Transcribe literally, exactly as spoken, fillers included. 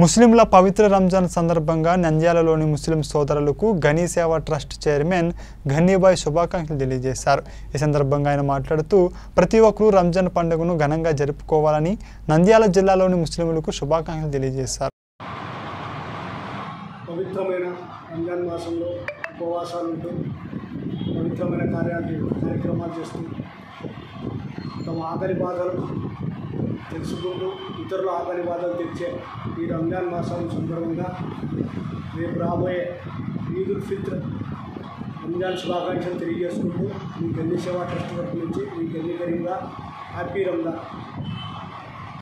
ముస్లింల పవిత్ర రంజాన్ సందర్భంగా నంద్యాలలోని ముస్లిం సోదరులకు గనీ సేవ ట్రస్ట్ చైర్మన్ గనీభాయ్ శుభాకాంక్షలు తెలియజేశారు। ఈ సందర్భంగా ఆయన మాట్లాడుతూ ప్రతి ఒక్కరూ రంజాన్ పండుగను ఘనంగా జరుపుకోవాలని నంద్యాల జిల్లాలోని ముస్లింలకు శుభాకాంక్షలు తెలియజేశారు। పవిత్రమైన రంజాన్ మాసంలో ఉపవాసాలు ఉంటూ పవిత్రమైన కార్యాలు కార్యక్రమాలు చేస్తూ తమ ఆఖరి బాధలు తెలుసుకుంటూ ఇతరుల ఆఖరి బాధలు తెచ్చే ఈ రంజాన్ మాసం సందర్భంగా రేపు రాబోయే ఈదుల్ ఫిత్ర్ రంజాన్ శుభాకాంక్షలు తెలియజేసుకుంటూ మీ గనీ సేవ ట్రస్ట్ తరఫు నుంచి మీ గనీ కరీంగా హ్యాపీ రంజాన్।